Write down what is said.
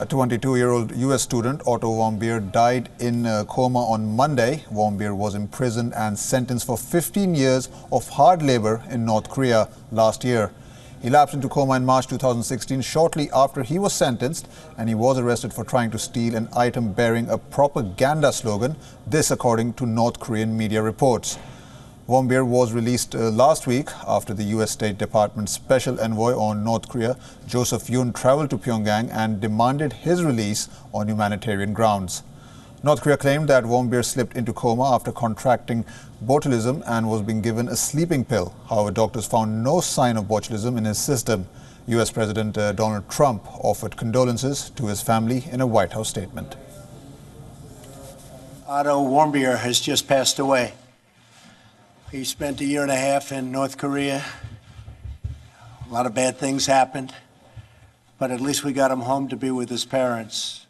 A 22-year-old U.S. student, Otto Warmbier, died in a coma on Monday. Warmbier was imprisoned and sentenced for 15 years of hard labor in North Korea last year. He lapsed into coma in March 2016, shortly after he was sentenced, and he was arrested for trying to steal an item bearing a propaganda slogan, this according to North Korean media reports. Warmbier was released last week after the U.S. State Department's special envoy on North Korea, Joseph Yun, traveled to Pyongyang and demanded his release on humanitarian grounds. North Korea claimed that Warmbier slipped into coma after contracting botulism and was being given a sleeping pill. However, doctors found no sign of botulism in his system. U.S. President Donald Trump offered condolences to his family in a White House statement. Otto Warmbier has just passed away. He spent a year and a half in North Korea. A lot of bad things happened, but at least we got him home to be with his parents.